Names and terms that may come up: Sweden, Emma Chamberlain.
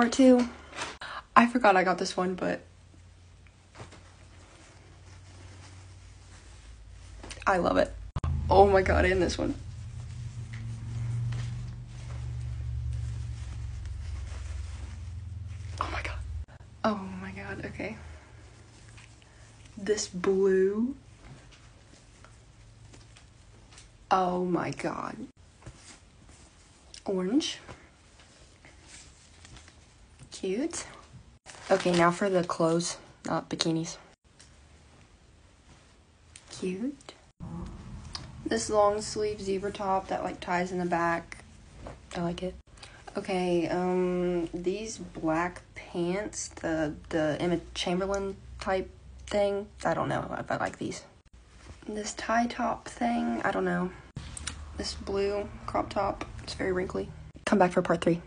Part 2. I forgot I got this one, but I love it. Oh my god, and this one. Oh my god, okay. This blue. Oh my god. Orange. Cute. Okay, now for the clothes, not bikinis. Cute. This long sleeve zebra top that like ties in the back. I like it. Okay, these black pants, the Emma Chamberlain type thing. I don't know if I like these. This tie top thing, I don't know. This blue crop top, it's very wrinkly. Come back for part 3.